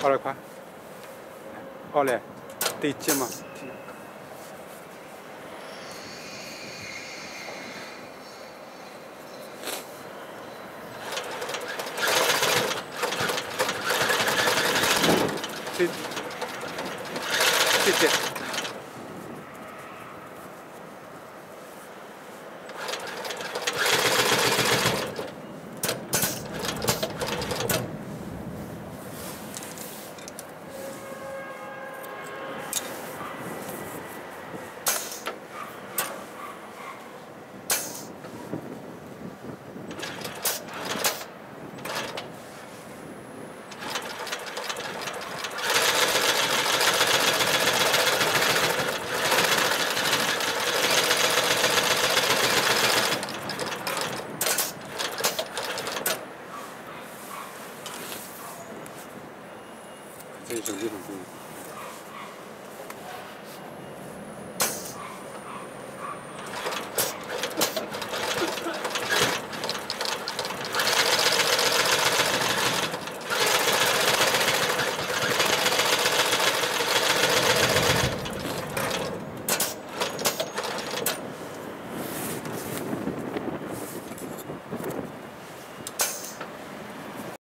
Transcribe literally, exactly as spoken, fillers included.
过来快！过来，对劲嘛！ 谢谢，谢谢。这种这种东西。